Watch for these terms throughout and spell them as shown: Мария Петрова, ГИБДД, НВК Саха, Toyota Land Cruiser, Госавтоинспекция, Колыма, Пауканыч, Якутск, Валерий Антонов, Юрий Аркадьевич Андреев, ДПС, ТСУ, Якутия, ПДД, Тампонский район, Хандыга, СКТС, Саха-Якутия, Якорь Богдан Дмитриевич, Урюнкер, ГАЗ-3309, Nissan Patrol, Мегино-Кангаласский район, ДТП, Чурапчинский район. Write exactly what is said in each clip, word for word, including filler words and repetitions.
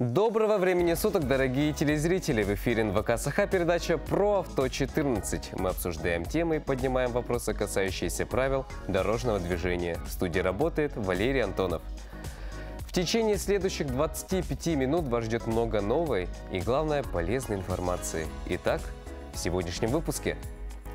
Доброго времени суток, дорогие телезрители! В эфире эн вэ ка Саха, передача «Про авто четырнадцать». Мы обсуждаем темы и поднимаем вопросы, касающиеся правил дорожного движения. В студии работает Валерий Антонов. В течение следующих двадцати пяти минут вас ждет много новой и, главное, полезной информации. Итак, в сегодняшнем выпуске.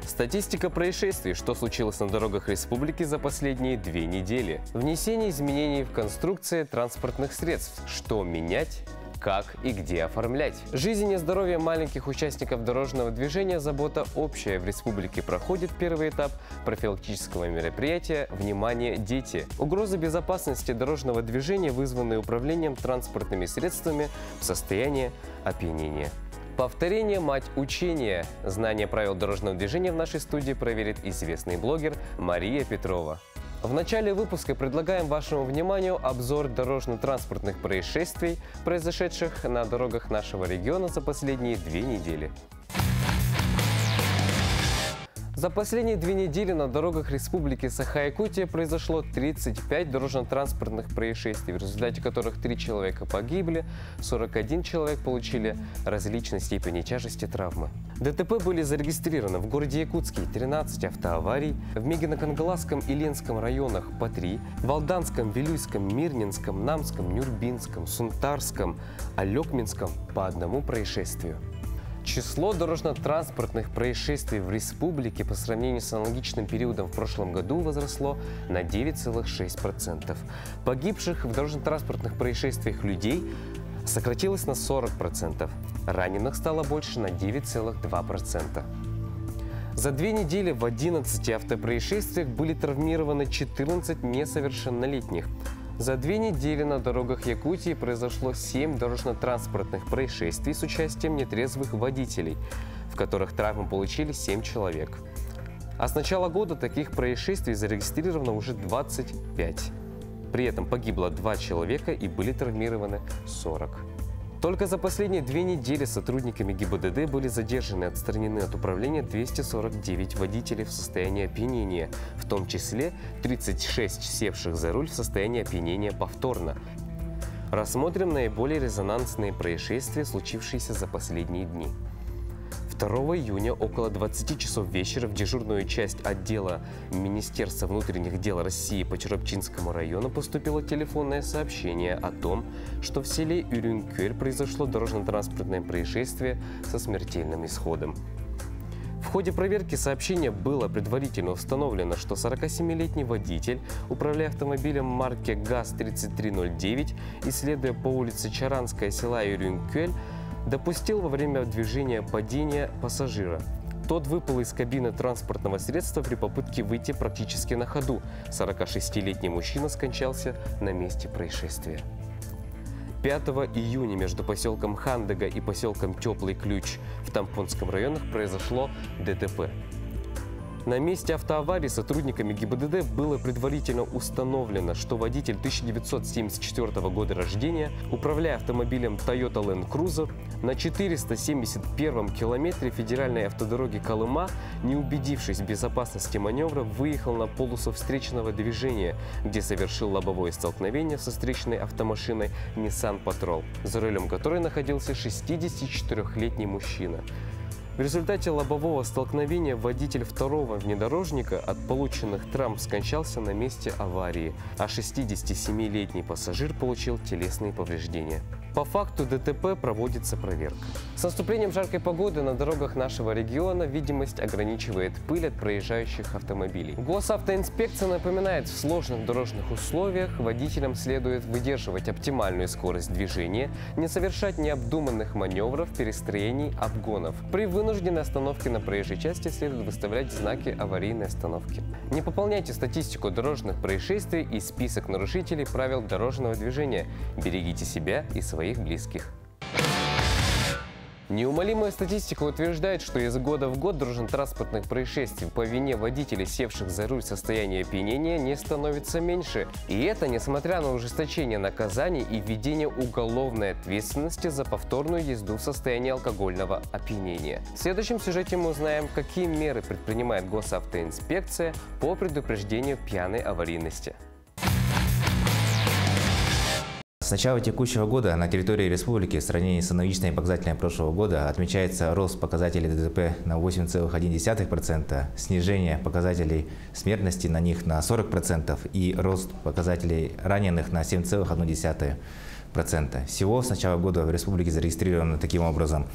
Статистика происшествий, что случилось на дорогах республики за последние две недели. Внесение изменений в конструкции транспортных средств. Что менять, как и где оформлять. Жизнь и здоровье маленьких участников дорожного движения забота общая. В республике проходит первый этап профилактического мероприятия «Внимание, дети». Угрозы безопасности дорожного движения, вызванные управлением транспортными средствами в состоянии опьянения. Повторение – мать учения. Знание правил дорожного движения в нашей студии проверит известный блогер Мария Петрова. В начале выпуска предлагаем вашему вниманию обзор дорожно-транспортных происшествий, произошедших на дорогах нашего региона за последние две недели. За последние две недели на дорогах Республики Саха-Якутия произошло тридцать пять дорожно-транспортных происшествий, в результате которых три человека погибли, сорок один человек получили различной степени тяжести травмы. дэ тэ пэ были зарегистрированы в городе Якутске тринадцать автоаварий, в Мегино-Кангаласском и Ленском районах по три, в Алданском, Вилюйском, Мирнинском, Намском, Нюрбинском, Сунтарском, Алекминском по одному происшествию. Число дорожно-транспортных происшествий в республике по сравнению с аналогичным периодом в прошлом году возросло на девять целых шесть десятых процента. Погибших в дорожно-транспортных происшествиях людей сократилось на сорок процентов, раненых стало больше на девять целых две десятых процента. За две недели в одиннадцати автопроисшествиях были травмированы четырнадцать несовершеннолетних. За две недели на дорогах Якутии произошло семь дорожно-транспортных происшествий с участием нетрезвых водителей, в которых травмы получили семь человек. А с начала года таких происшествий зарегистрировано уже двадцать пять. При этом погибло два человека и были травмированы сорок. Только за последние две недели сотрудниками гэ и бэ дэ дэ были задержаны и отстранены от управления двести сорок девять водителей в состоянии опьянения, в том числе тридцать шесть севших за руль в состоянии опьянения повторно. Рассмотрим наиболее резонансные происшествия, случившиеся за последние дни. второго июня около двадцати часов вечера в дежурную часть отдела Министерства внутренних дел России по Чурапчинскому району поступило телефонное сообщение о том, что в селе Урюнкер произошло дорожно-транспортное происшествие со смертельным исходом. В ходе проверки сообщения было предварительно установлено, что сорокасемилетний водитель, управляя автомобилем марки ГАЗ тридцать три ноль девять и следуя по улице Чаранская села Урюнкер, допустил во время движения падения пассажира. Тот выпал из кабины транспортного средства при попытке выйти практически на ходу. сорокашестилетний мужчина скончался на месте происшествия. пятого июня между поселком Хандыга и поселком Теплый Ключ в Тампонском районах произошло дэ тэ пэ. На месте автоаварии сотрудниками гэ и бэ дэ дэ было предварительно установлено, что водитель тысяча девятьсот семьдесят четвёртого года рождения, управляя автомобилем Toyota Land Cruiser, на четыреста семьдесят первом километре федеральной автодороги Колыма, не убедившись в безопасности маневра, выехал на полосу встречного движения, где совершил лобовое столкновение со встречной автомашиной Nissan Patrol, за рулем которой находился шестидесятичетырёхлетний мужчина. В результате лобового столкновения водитель второго внедорожника от полученных травм скончался на месте аварии, а шестидесятисемилетний пассажир получил телесные повреждения. По факту дэ тэ пэ проводится проверка. С наступлением жаркой погоды на дорогах нашего региона видимость ограничивает пыль от проезжающих автомобилей. Госавтоинспекция напоминает, в сложных дорожных условиях водителям следует выдерживать оптимальную скорость движения, не совершать необдуманных маневров, перестроений, обгонов. При вынужденной остановке на проезжей части следует выставлять знаки аварийной остановки. Не пополняйте статистику дорожных происшествий и список нарушителей правил дорожного движения. Берегите себя и своих близких. Неумолимая статистика утверждает, что из года в год дорожно-транспортных происшествий по вине водителей, севших за руль в состоянии опьянения, не становится меньше. И это несмотря на ужесточение наказаний и введение уголовной ответственности за повторную езду в состоянии алкогольного опьянения. В следующем сюжете мы узнаем, какие меры предпринимает госавтоинспекция по предупреждению пьяной аварийности. С начала текущего года на территории республики в сравнении с аналогичными показателями прошлого года отмечается рост показателей ДТП на восемь целых одна десятая процента, снижение показателей смертности на них на сорок процентов и рост показателей раненых на семь целых одна десятая процента. Всего с начала года в республике зарегистрировано таким образом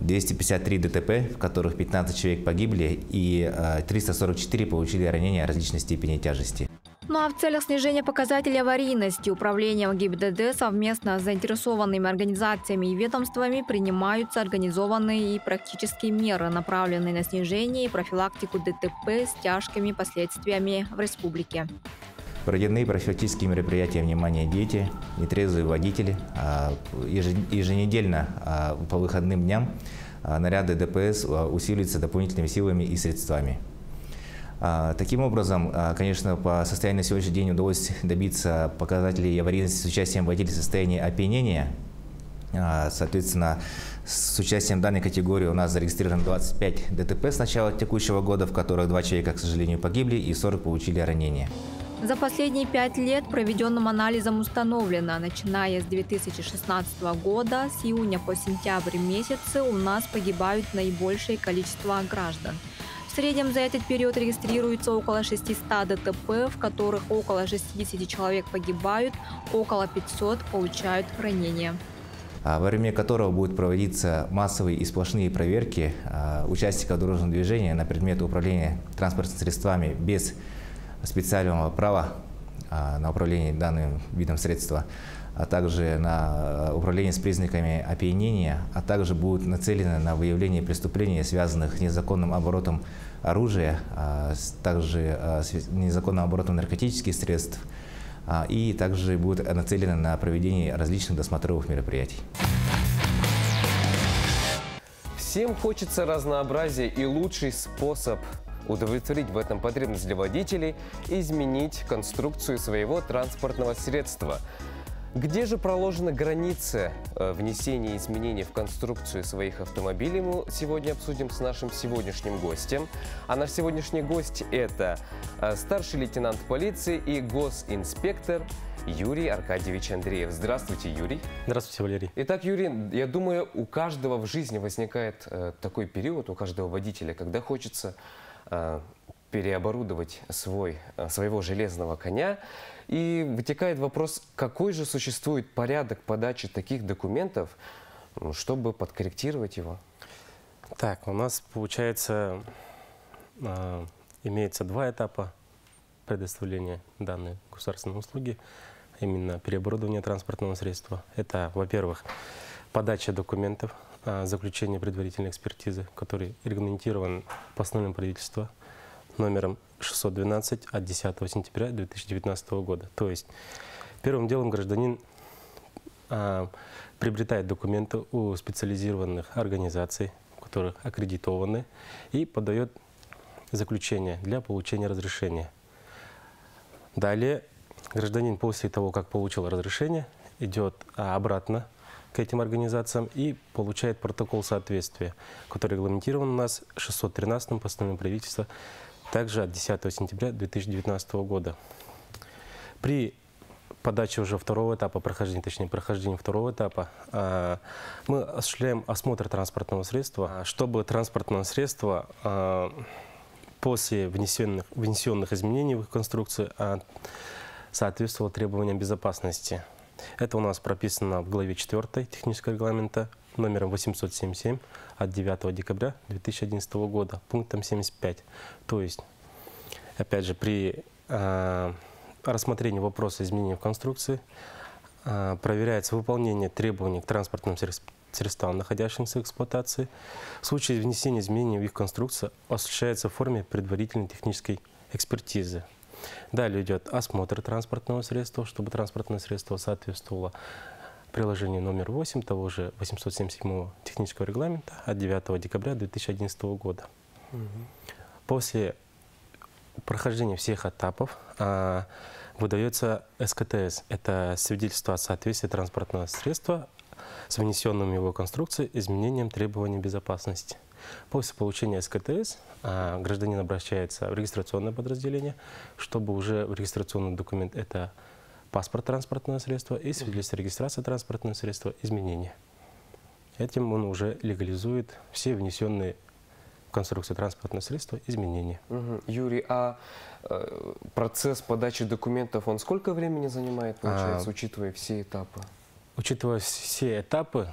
двести пятьдесят три ДТП, в которых пятнадцать человек погибли и триста сорок четыре получили ранения различной степени тяжести. Ну а в целях снижения показателя аварийности управлением ГИБДД совместно с заинтересованными организациями и ведомствами принимаются организованные и практические меры, направленные на снижение и профилактику ДТП с тяжкими последствиями в республике. Проведены профилактические мероприятия «Внимание, дети», «Нетрезвые водители». Еженедельно по выходным дням наряды ДПС усиливаются дополнительными силами и средствами. Таким образом, конечно, по состоянию на сегодняшний день удалось добиться показателей аварийности с участием водителей в состоянии опьянения. Соответственно, с участием данной категории у нас зарегистрировано двадцать пять ДТП с начала текущего года, в которых два человека, к сожалению, погибли и сорок получили ранения. За последние пять лет проведенным анализом установлено, начиная с две тысячи шестнадцатого года, с июня по сентябрь месяцы у нас погибают наибольшее количество граждан. В среднем за этот период регистрируется около шестисот ДТП, в которых около шестидесяти человек погибают, около пятисот получают ранения. Во время которого будут проводиться массовые и сплошные проверки участников дорожного движения на предмет управления транспортными средствами без специального права на управление данным видом средства, а также на управление с признаками опьянения, а также будут нацелены на выявление преступлений, связанных с незаконным оборотом оружия, также с незаконным оборотом наркотических средств, и также будут нацелены на проведение различных досмотровых мероприятий. Всем хочется разнообразия, и лучший способ удовлетворить в этом потребность для водителей – изменить конструкцию своего транспортного средства. Где же проложена граница внесения изменений в конструкцию своих автомобилей, мы сегодня обсудим с нашим сегодняшним гостем. А наш сегодняшний гость – это старший лейтенант полиции и госинспектор Юрий Аркадьевич Андреев. Здравствуйте, Юрий. Здравствуйте, Валерий. Итак, Юрий, я думаю, у каждого в жизни возникает такой период, у каждого водителя, когда хочется переоборудовать свой, своего железного коня. И вытекает вопрос, какой же существует порядок подачи таких документов, чтобы подкорректировать его? Так, у нас, получается, имеется два этапа предоставления данной государственной услуги, именно переоборудование транспортного средства. Это, во-первых, подача документов, заключение предварительной экспертизы, который регламентирован постановлением правительства номером шестьсот двенадцать от десятого сентября две тысячи девятнадцатого года. То есть первым делом гражданин а, приобретает документы у специализированных организаций, в которых аккредитованы, и подает заключение для получения разрешения. Далее гражданин после того, как получил разрешение, идет обратно к этим организациям и получает протокол соответствия, который регламентирован у нас шестьсот тринадцатым постановлением правительства, также от десятого сентября две тысячи девятнадцатого года. При подаче уже второго этапа, прохождения, точнее, прохождения второго этапа, мы осуществляем осмотр транспортного средства, чтобы транспортное средство после внесенных, внесенных изменений в их конструкцию соответствовало требованиям безопасности. Это у нас прописано в главе четвёртой технического регламента номером восемьсот семьдесят семь от девятого декабря две тысячи одиннадцатого года, пунктом семьдесят пять. То есть, опять же, при э, рассмотрении вопроса изменения в конструкции э, проверяется выполнение требований к транспортным средствам, находящимся в эксплуатации. В случае внесения изменений в их конструкцию осуществляется в форме предварительной технической экспертизы. Далее идет осмотр транспортного средства, чтобы транспортное средство соответствовало приложению номер восемь того же восемьсот семьдесят седьмого технического регламента от девятого декабря две тысячи одиннадцатого года. Угу. После прохождения всех этапов а, выдается СКТС. Это свидетельство о соответствии транспортного средства с внесенным в его конструкцию изменением требований безопасности. После получения СКТС гражданин обращается в регистрационное подразделение, чтобы уже в регистрационный документ это паспорт транспортного средства и свидетельство регистрации транспортного средства изменения. Этим он уже легализует все внесенные в конструкцию транспортного средства изменения. Угу. Юрий, а э, процесс подачи документов, он сколько времени занимает, получается, а, учитывая все этапы? Учитывая все этапы,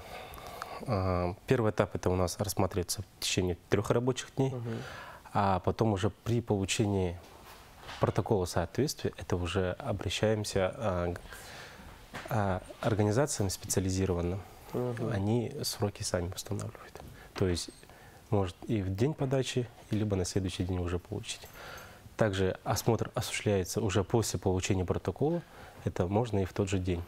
э, первый этап это у нас рассматривается в течение трех рабочих дней, угу. а потом уже при получении протокола соответствия это уже обращаемся э, э, организациям специализированным. Угу. Они сроки сами устанавливают. То есть может и в день подачи, либо на следующий день уже получить. Также осмотр осуществляется уже после получения протокола. Это можно и в тот же день.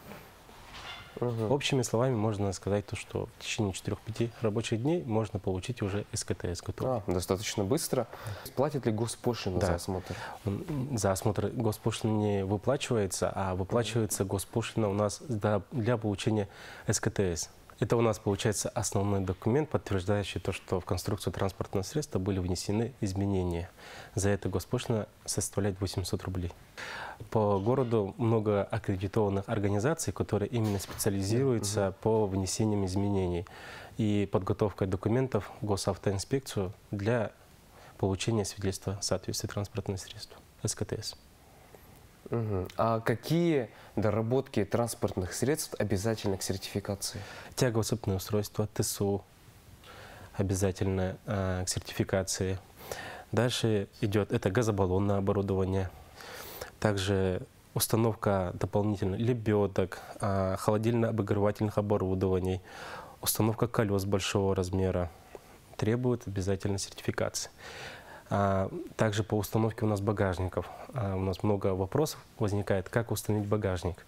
Угу. Общими словами можно сказать то, что в течение четырёх-пяти рабочих дней можно получить уже СКТС. А, достаточно быстро. Платит ли госпошлину да. за осмотр? За осмотр госпошлина не выплачивается, а выплачивается госпошлина у нас для получения СКТС. Это у нас получается основной документ, подтверждающий то, что в конструкцию транспортного средства были внесены изменения. За это госпошлина составляет восемьсот рублей. По городу много аккредитованных организаций, которые именно специализируются угу. по внесениям изменений и подготовкой документов в госавтоинспекцию для получения свидетельства соответствия транспортного средства СКТС. Угу. А какие доработки транспортных средств обязательны к сертификации? Тягово-цепные устройства, ТСУ обязательно э, к сертификации. Дальше идет это газобаллонное оборудование, также установка дополнительно лебедок, э, холодильно-обогревательных оборудований, установка колес большого размера требует обязательно сертификации. Также по установке у нас багажников. У нас много вопросов возникает, как установить багажник.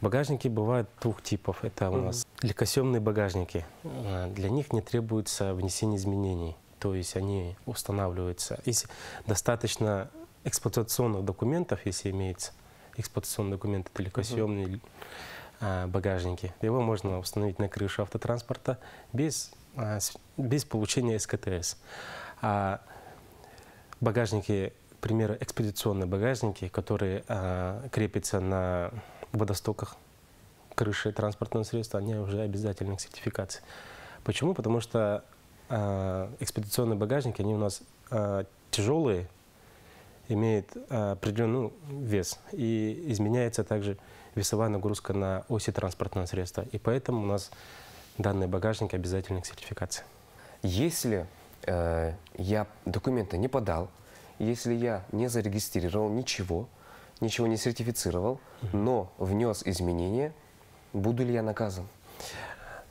Багажники бывают двух типов. Это у нас легкосъемные багажники. Для них не требуется внесение изменений. То есть они устанавливаются. Если достаточно эксплуатационных документов, если имеется эксплуатационный документ, это легкосъемные багажники. Его можно установить на крышу автотранспорта без, без получения СКТС. Багажники, к примеру, экспедиционные багажники, которые а, крепятся на водостоках крыши транспортного средства, они уже обязательны к сертификации. Почему? Потому что а, экспедиционные багажники, они у нас а, тяжелые, имеют а, определенный ну, вес, и изменяется также весовая нагрузка на оси транспортного средства. И поэтому у нас данные багажники обязательны к сертификации. Если я документы не подал, если я не зарегистрировал ничего, ничего не сертифицировал, но внес изменения, буду ли я наказан?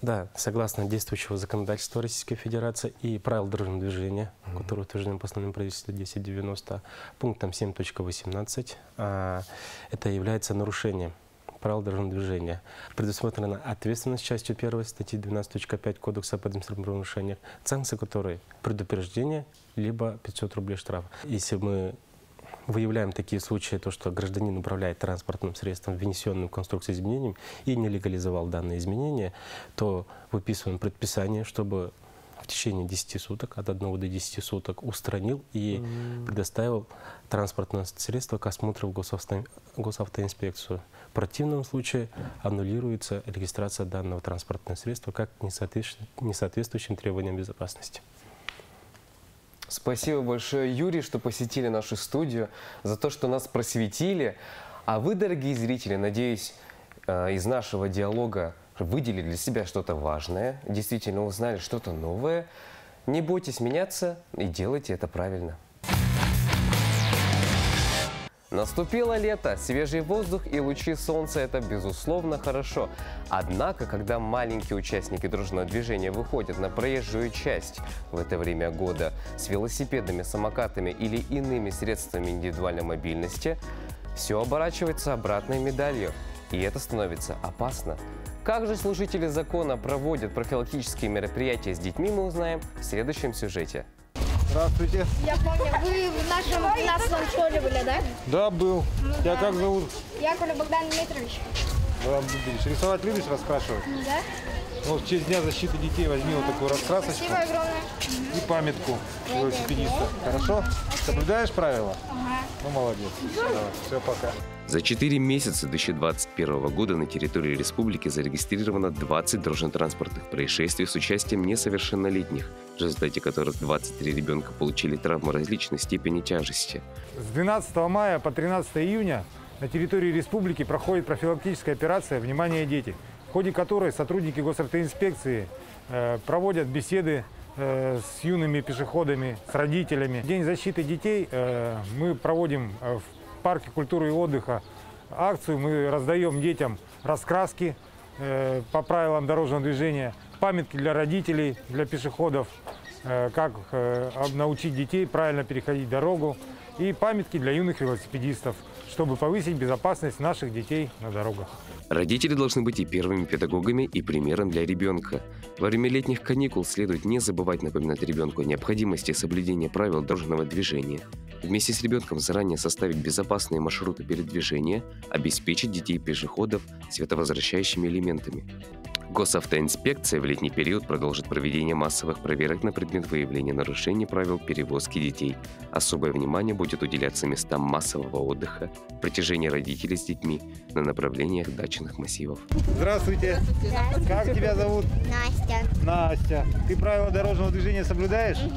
Да, согласно действующего законодательства Российской Федерации и правил дорожного движения, mm-hmm. которые утверждены постановлением правительства тысяча девятьсот девяносто, пунктом семь точка восемнадцать, это является нарушением правил дорожного движения. Предусмотрена ответственность частью первой статьи двенадцать точка пять Кодекса об административных нарушениях, санкции которой предупреждение, либо пятьсот рублей штрафа. Если мы выявляем такие случаи, то что гражданин управляет транспортным средством, внесенным в конструкцию изменением, и не легализовал данные изменения, то выписываем предписание, чтобы в течение десяти суток, от одного до десяти суток, устранил и mm. предоставил транспортное средство к осмотру в госавто... госавтоинспекцию. В противном случае аннулируется регистрация данного транспортного средства как несоответствующим требованиям безопасности. Спасибо большое, Юрий, что посетили нашу студию, за то, что нас просветили. А вы, дорогие зрители, надеюсь, из нашего диалога выделили для себя что-то важное, действительно узнали что-то новое. Не бойтесь меняться и делайте это правильно. Наступило лето, свежий воздух и лучи солнца – это, безусловно, хорошо. Однако, когда маленькие участники дорожного движения выходят на проезжую часть в это время года с велосипедами, самокатами или иными средствами индивидуальной мобильности, все оборачивается обратной медалью, и это становится опасно. Как же служители закона проводят профилактические мероприятия с детьми, мы узнаем в следующем сюжете. Здравствуйте. Я помню, вы в нашем классном школе были, да? Да, был. Ну, я да. как зовут? Якорь Богдан Дмитриевич. Богдан Дмитриевич. Рисовать любишь, раскрашивать? Да. Ну, в честь Дня защиты детей возьми вот такую раскрасочку. Спасибо огромное. И памятку велосипедиста. Хорошо? Соблюдаешь правила? Ага. Ну, молодец. Давай. Все, пока. За четыре месяца до две тысячи двадцать первого года на территории республики зарегистрировано двадцать дорожно-транспортных происшествий с участием несовершеннолетних, в результате которых двадцать три ребенка получили травмы различной степени тяжести. С двенадцатого мая по тринадцатое июня на территории республики проходит профилактическая операция «Внимание, дети», в ходе которой сотрудники госавтоинспекции проводят беседы с юными пешеходами, с родителями. В День защиты детей мы проводим в парке культуры и отдыха акцию. Мы раздаем детям раскраски по правилам дорожного движения, памятки для родителей, для пешеходов, как научить детей правильно переходить дорогу, и памятки для юных велосипедистов, чтобы повысить безопасность наших детей на дорогах. Родители должны быть и первыми педагогами, и примером для ребенка. Во время летних каникул следует не забывать напоминать ребенку о необходимости соблюдения правил дорожного движения. Вместе с ребенком заранее составить безопасные маршруты передвижения, обеспечить детей-пешеходов световозвращающими элементами. Госавтоинспекция в летний период продолжит проведение массовых проверок на предмет выявления нарушений правил перевозки детей. Особое внимание будет уделяться местам массового отдыха, притяжению родителей с детьми на направлениях дачных массивов. Здравствуйте. Здравствуйте. Как тебя зовут? Настя. Настя. Ты правила дорожного движения соблюдаешь? Угу.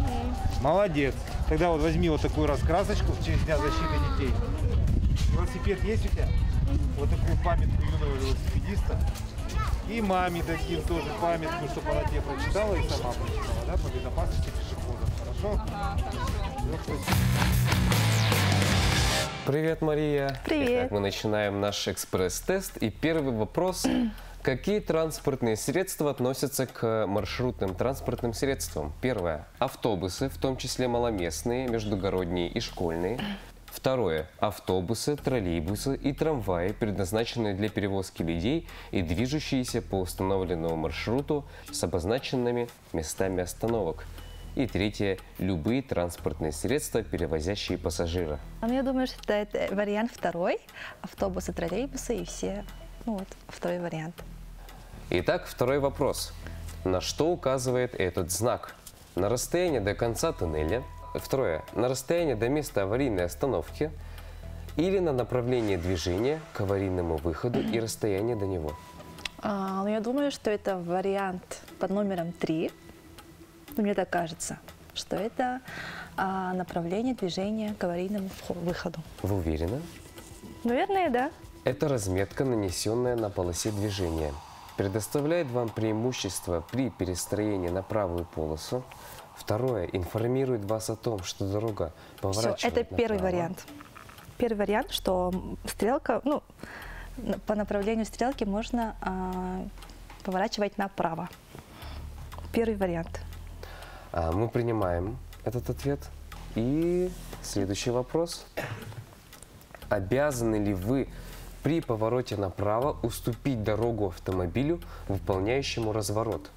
Молодец. Тогда вот возьми вот такую раскрасочку в честь Дня защиты детей. Велосипед есть у тебя? Вот такую памятку юного велосипедиста. И маме таким тоже памятку, чтобы она тебе прочитала и сама прочитала, да, по безопасности пешеходов. Хорошо? Привет, Мария. Привет. Итак, мы начинаем наш экспресс-тест. И первый вопрос. Какие транспортные средства относятся к маршрутным транспортным средствам? Первое. Автобусы, в том числе маломестные, междугородние и школьные. Второе. Автобусы, троллейбусы и трамваи, предназначенные для перевозки людей и движущиеся по установленному маршруту с обозначенными местами остановок. И третье. Любые транспортные средства, перевозящие пассажира. Я думаю, что это вариант второй. Автобусы, троллейбусы и все. Ну вот, второй вариант. Итак, второй вопрос. На что указывает этот знак? На расстояние до конца тоннеля. Второе. На расстоянии до места аварийной остановки или на направлении движения к аварийному выходу и расстояние до него? А, ну, я думаю, что это вариант под номером три. Мне так кажется, что это а, направление движения к аварийному выходу. Вы уверены? Наверное, да. Это разметка, нанесенная на полосе движения. Предоставляет вам преимущество при перестроении на правую полосу. Второе. Информирует вас о том, что дорога поворачивает направо. Это первый вариант. Первый вариант, что стрелка, ну, по направлению стрелки можно а, поворачивать направо. Первый вариант. А, мы принимаем этот ответ. И следующий вопрос. Обязаны ли вы при повороте направо уступить дорогу автомобилю, выполняющему разворот?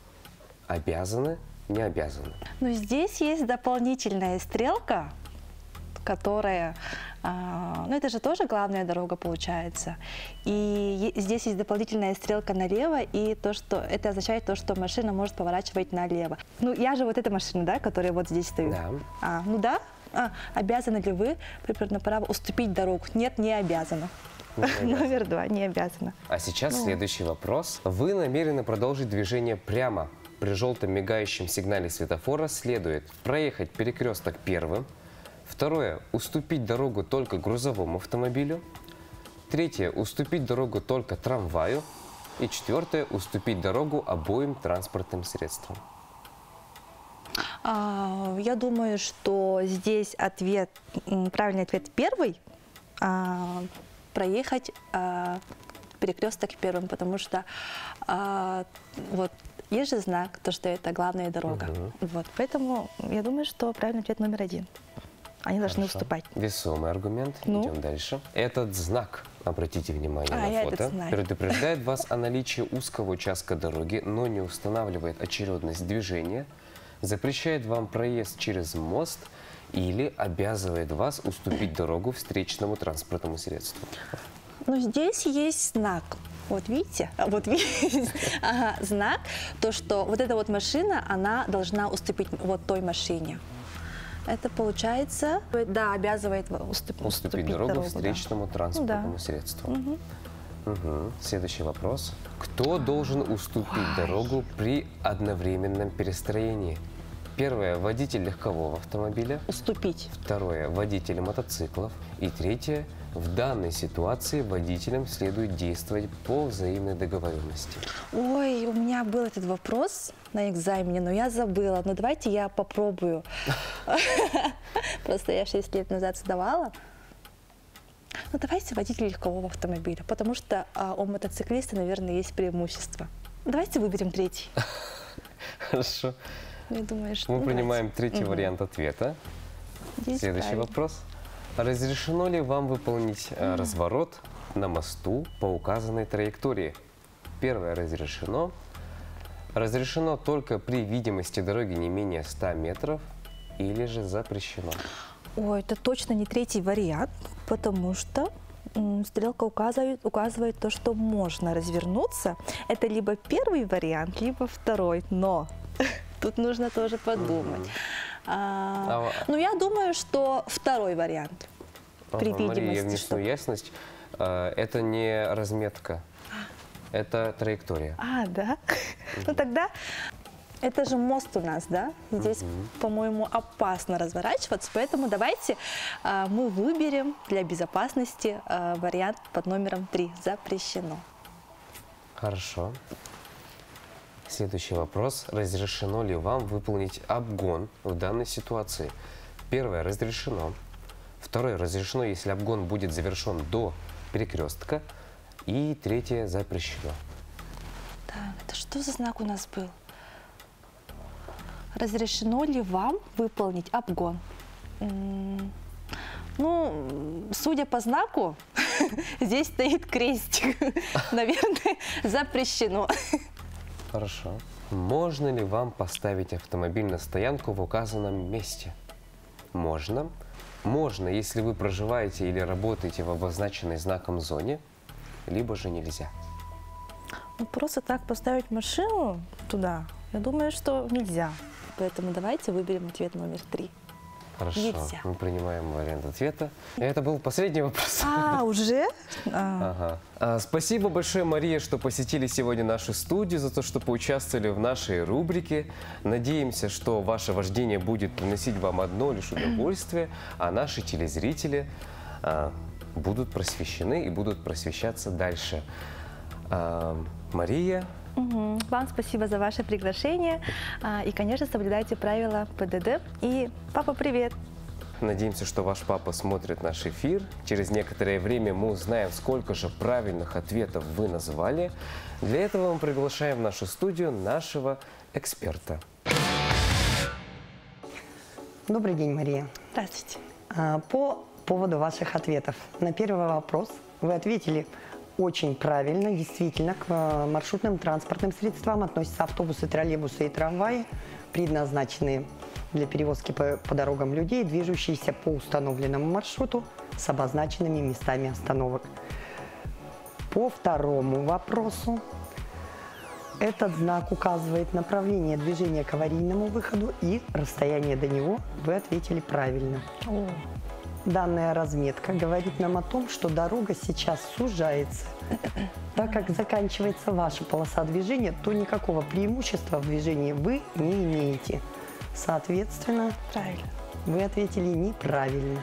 Обязаны? Не обязаны. Но здесь есть дополнительная стрелка, которая, ну это же тоже главная дорога получается. И здесь есть дополнительная стрелка налево, и то, что это означает то, что машина может поворачивать налево. Ну я же вот эта машина, да, которая вот здесь стоит. Да. А, ну да. А, обязаны ли вы направо уступить дорогу? Нет, не обязаны. Номер два, не обязана. А сейчас ну. следующий вопрос. Вы намерены продолжить движение прямо. При желтом мигающем сигнале светофора следует проехать перекресток первым. Второе. Уступить дорогу только грузовому автомобилю. Третье. Уступить дорогу только трамваю. И четвертое. Уступить дорогу обоим транспортным средствам. А, я думаю, что здесь ответ, правильный ответ первый. А, проехать а, перекресток первым, потому что а, вот есть же знак, то, что это главная дорога. Угу. Вот, поэтому я думаю, что правильный ответ номер один. Они Хорошо. должны уступать. Весомый аргумент. Ну? Идем дальше. Этот знак, обратите внимание а, на фото, предупреждает вас о наличии узкого участка дороги, но не устанавливает очередность движения, запрещает вам проезд через мост или обязывает вас уступить дорогу встречному транспортному средству. Ну, здесь есть знак. Вот видите, вот видите ага, знак, то, что вот эта вот машина, она должна уступить вот той машине. это получается, да, обязывает уступ, уступить, уступить дорогу, дорогу встречному, да, транспортному, да, средству. Угу. Угу. Следующий вопрос. Кто должен уступить Ой. дорогу при одновременном перестроении? Первое – водитель легкового автомобиля. Уступить. Второе – водитель мотоциклов. И третье – в данной ситуации водителям следует действовать по взаимной договоренности. Ой, у меня был этот вопрос на экзамене, но я забыла. Но давайте я попробую. Просто я шесть лет назад сдавала. Ну давайте водитель легкового автомобиля, потому что у мотоциклиста, наверное, есть преимущество. Давайте выберем третий. Хорошо. Мы принимаем третий вариант ответа. Следующий вопрос. Разрешено ли вам выполнить mm. разворот на мосту по указанной траектории? Первое – разрешено. Разрешено только при видимости дороги не менее ста метров или же запрещено? Ой, это точно не третий вариант, потому что стрелка указывает, указывает то, что можно развернуться. Это либо первый вариант, либо второй, но тут нужно тоже подумать. А, а, ну, я думаю, что второй вариант. Ага, при видимости. Мария, я внесу ясность. А, это не разметка, а. это траектория. А, да? Угу. Ну, тогда это же мост у нас, да? Здесь, угу. по-моему, опасно разворачиваться, поэтому давайте а, мы выберем для безопасности а, вариант под номером три. Запрещено. Хорошо. Следующий вопрос. Разрешено ли вам выполнить обгон в данной ситуации? Первое – разрешено. Второе – разрешено, если обгон будет завершен до перекрестка. И третье – запрещено. Так, это что за знак у нас был? Разрешено ли вам выполнить обгон? Ну, судя по знаку, здесь стоит крестик. Наверное, запрещено. Хорошо. Можно ли вам поставить автомобиль на стоянку в указанном месте? Можно. Можно, если вы проживаете или работаете в обозначенной знаком зоне, либо же нельзя. Ну, просто так поставить машину туда, я думаю, что нельзя. Поэтому давайте выберем ответ номер три. Хорошо, нельзя. Мы принимаем вариант ответа. Это был последний вопрос. А, уже? Ага. А, спасибо большое, Мария, что посетили сегодня нашу студию, за то, что поучаствовали в нашей рубрике. Надеемся, что ваше вождение будет приносить вам одно лишь удовольствие, а наши телезрители а, будут просвещены и будут просвещаться дальше. А, Мария... Угу. Вам спасибо за ваше приглашение. И, конечно, соблюдайте правила ПДД. И, папа, привет! Надеемся, что ваш папа смотрит наш эфир. Через некоторое время мы узнаем, сколько же правильных ответов вы назвали. Для этого мы приглашаем в нашу студию нашего эксперта. Добрый день, Мария. Здравствуйте. По поводу ваших ответов. На первый вопрос вы ответили... Очень правильно, действительно, к маршрутным транспортным средствам относятся автобусы, троллейбусы и трамваи, предназначенные для перевозки по, по дорогам людей, движущиеся по установленному маршруту с обозначенными местами остановок. По второму вопросу. Этот знак указывает направление движения к аварийному выходу и расстояние до него. Вы ответили правильно. О. Данная разметка говорит нам о том, что дорога сейчас сужается. Так как заканчивается ваша полоса движения, то никакого преимущества в движении вы не имеете. Соответственно, правильно. Вы ответили неправильно.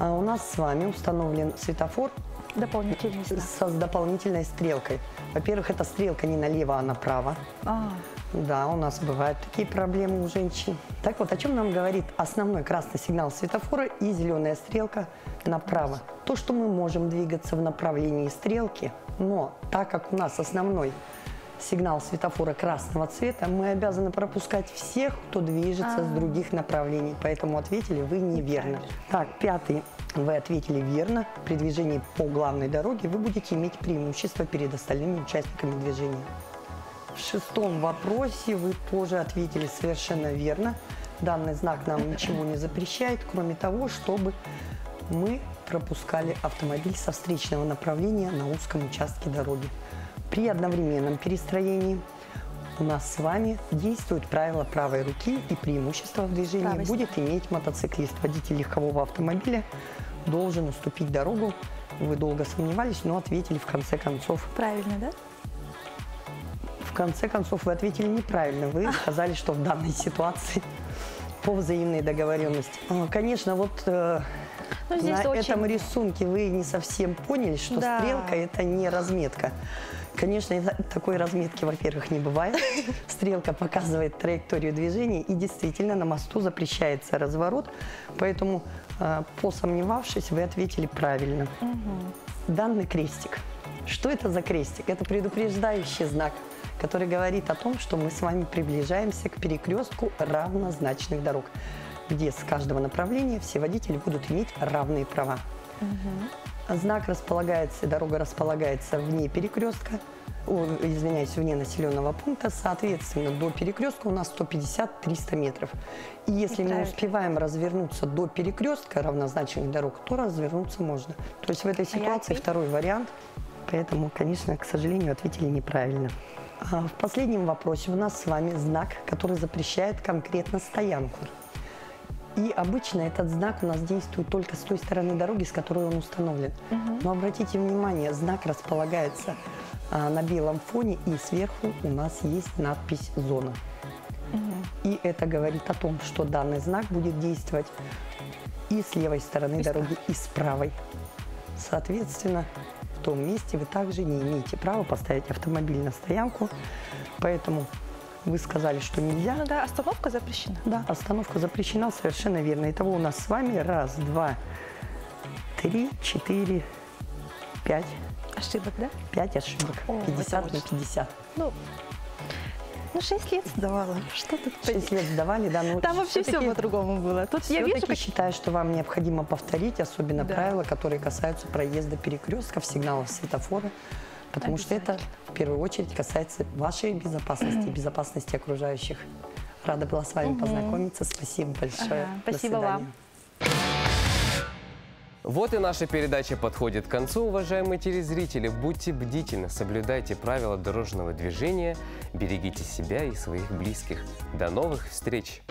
А у нас с вами установлен светофор дополнительный с, с дополнительной стрелкой. Во-первых, эта стрелка не налево, а направо. А. Да, у нас бывают такие проблемы у женщин. Так вот, о чем нам говорит основной красный сигнал светофора и зеленая стрелка направо. То, что мы можем двигаться в направлении стрелки, но так как у нас основной сигнал светофора красного цвета, мы обязаны пропускать всех, кто движется А-а-а. с других направлений. Поэтому ответили вы неверно. Так, пятый. Вы ответили верно. При движении по главной дороге вы будете иметь преимущество перед остальными участниками движения. В шестом вопросе вы тоже ответили совершенно верно. Данный знак нам ничего не запрещает, кроме того, чтобы мы пропускали автомобиль со встречного направления на узком участке дороги. При одновременном перестроении у нас с вами действуют правила правой руки, и преимущество в движении Правость. будет иметь мотоциклист. Водитель легкового автомобиля должен уступить дорогу. Вы долго сомневались, но ответили в конце концов. Правильно, да? В конце концов вы ответили неправильно. Вы сказали, что в данной ситуации по взаимной договоренности. Конечно, вот э, на очень... этом рисунке вы не совсем поняли, что да. стрелка – это не разметка. Конечно, такой разметки, во-первых, не бывает. Стрелка показывает траекторию движения, и действительно на мосту запрещается разворот. Поэтому, э, посомневавшись, вы ответили правильно. Угу. Данный крестик. Что это за крестик? Это предупреждающий знак, который говорит о том, что мы с вами приближаемся к перекрестку равнозначных дорог, где с каждого направления все водители будут иметь равные права. Угу. Знак располагается, дорога располагается вне перекрестка, о, извиняюсь, вне населенного пункта, соответственно, до перекрестка у нас сто пятьдесят — триста метров. И если мы успеваем развернуться до перекрестка равнозначных дорог, то развернуться можно. То есть в этой ситуации а второй вариант, поэтому, конечно, к сожалению, ответили неправильно. В последнем вопросе у нас с вами знак, который запрещает конкретно стоянку. И обычно этот знак у нас действует только с той стороны дороги, с которой он установлен. Угу. Но обратите внимание, знак располагается а, на белом фоне, и сверху у нас есть надпись «Зона». Угу. И это говорит о том, что данный знак будет действовать и с левой стороны и дороги, и с правой. Соответственно, в том месте вы также не имеете права поставить автомобиль на стоянку, поэтому вы сказали, что нельзя. Ну да, остановка запрещена. Да, остановка запрещена, совершенно верно. Итого у нас с вами раз, два, три, четыре, пять. Ошибок, да? Пять ошибок. О, пятьдесят на пятьдесят. Ну, ну, шесть лет сдавала. Что тут? шесть лет сдавали, да. Ну, там вообще все по-другому было. Тут я вижу, как... считаю, что вам необходимо повторить, особенно да. правила, которые касаются проезда перекрестков, сигналов светофора, потому что это в первую очередь касается вашей безопасности, безопасности окружающих. Рада была с вами угу. познакомиться. Спасибо большое. Ага, спасибо вам. Вот и наша передача подходит к концу, уважаемые телезрители. Будьте бдительны, соблюдайте правила дорожного движения, берегите себя и своих близких. До новых встреч!